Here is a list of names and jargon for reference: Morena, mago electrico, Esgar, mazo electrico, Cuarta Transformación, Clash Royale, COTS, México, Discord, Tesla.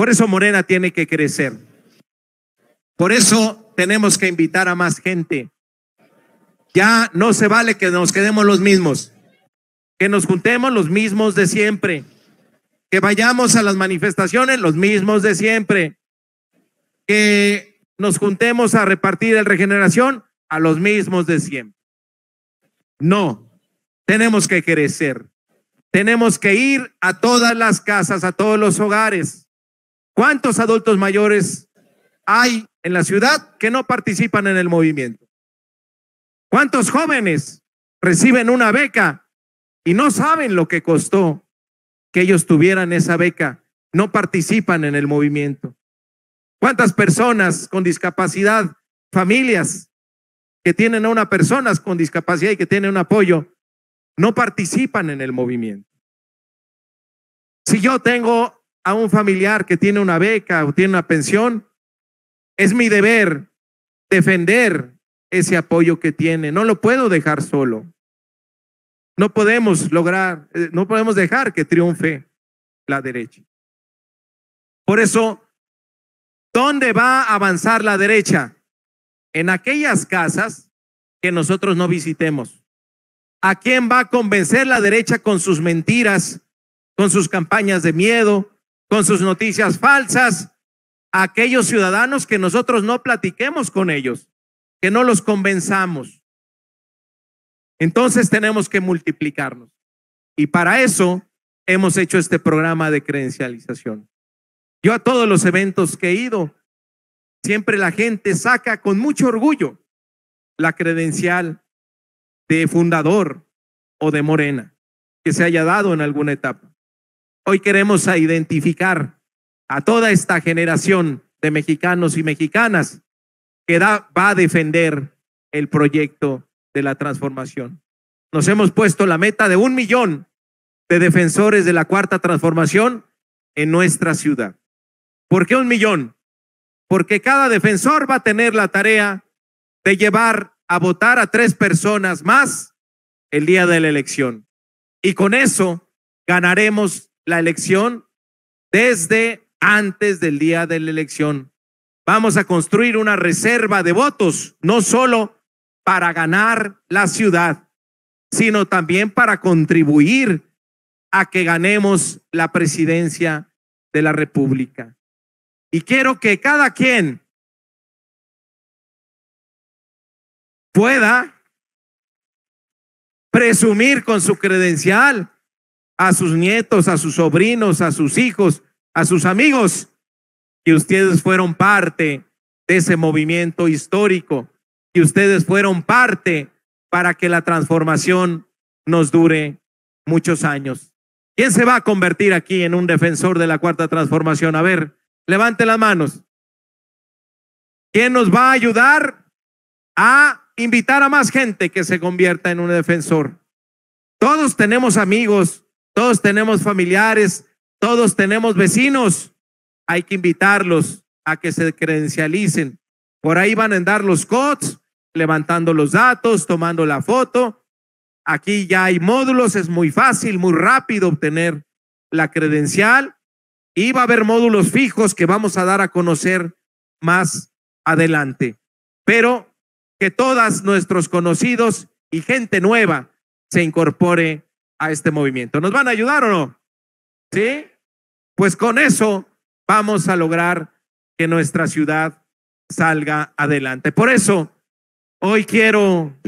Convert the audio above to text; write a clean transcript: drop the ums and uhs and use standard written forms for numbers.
Por eso Morena tiene que crecer. Por eso tenemos que invitar a más gente. Ya no se vale que nos quedemos los mismos, que nos juntemos los mismos de siempre, que vayamos a las manifestaciones los mismos de siempre, que nos juntemos a repartir el Regeneración a los mismos de siempre. No, tenemos que crecer, tenemos que ir a todas las casas, a todos los hogares. ¿Cuántos adultos mayores hay en la ciudad que no participan en el movimiento? ¿Cuántos jóvenes reciben una beca y no saben lo que costó que ellos tuvieran esa beca? No participan en el movimiento. ¿Cuántas personas con discapacidad, familias que tienen a una persona con discapacidad y que tienen un apoyo, no participan en el movimiento? Si yo tengo a un familiar que tiene una beca o tiene una pensión, es mi deber defender ese apoyo que tiene, no lo puedo dejar solo. No podemos lograr, no podemos dejar que triunfe la derecha. Por eso, ¿dónde va a avanzar la derecha? En aquellas casas que nosotros no visitemos. ¿A quién va a convencer la derecha con sus mentiras, con sus campañas de miedo, con sus noticias falsas? A aquellos ciudadanos que nosotros no platiquemos con ellos, que no los convenzamos. Entonces tenemos que multiplicarnos. Y para eso hemos hecho este programa de credencialización. Yo a todos los eventos que he ido, siempre la gente saca con mucho orgullo la credencial de fundador o de Morena que se haya dado en alguna etapa. Hoy queremos identificar a toda esta generación de mexicanos y mexicanas que va a defender el proyecto de la transformación. Nos hemos puesto la meta de 1 millón de defensores de la Cuarta Transformación en nuestra ciudad. ¿Por qué 1 millón? Porque cada defensor va a tener la tarea de llevar a votar a 3 personas más el día de la elección. Y con eso ganaremos la elección desde antes del día de la elección. Vamos a construir una reserva de votos, no solo para ganar la ciudad, sino también para contribuir a que ganemos la presidencia de la República. Y quiero que cada quien pueda presumir con su credencial a sus nietos, a sus sobrinos, a sus hijos, a sus amigos, que ustedes fueron parte de ese movimiento histórico, que ustedes fueron parte para que la transformación nos dure muchos años. ¿Quién se va a convertir aquí en un defensor de la Cuarta Transformación? A ver, levante las manos. ¿Quién nos va a ayudar a invitar a más gente que se convierta en un defensor? Todos tenemos amigos, todos tenemos familiares, todos tenemos vecinos. Hay que invitarlos a que se credencialicen. Por ahí van a andar los COTS, levantando los datos, tomando la foto. Aquí ya hay módulos, es muy fácil, muy rápido obtener la credencial. Y va a haber módulos fijos que vamos a dar a conocer más adelante. Pero que todos nuestros conocidos y gente nueva se incorpore a este movimiento. ¿Nos van a ayudar o no? ¿Sí? Pues con eso vamos a lograr que nuestra ciudad salga adelante. Por eso, hoy quiero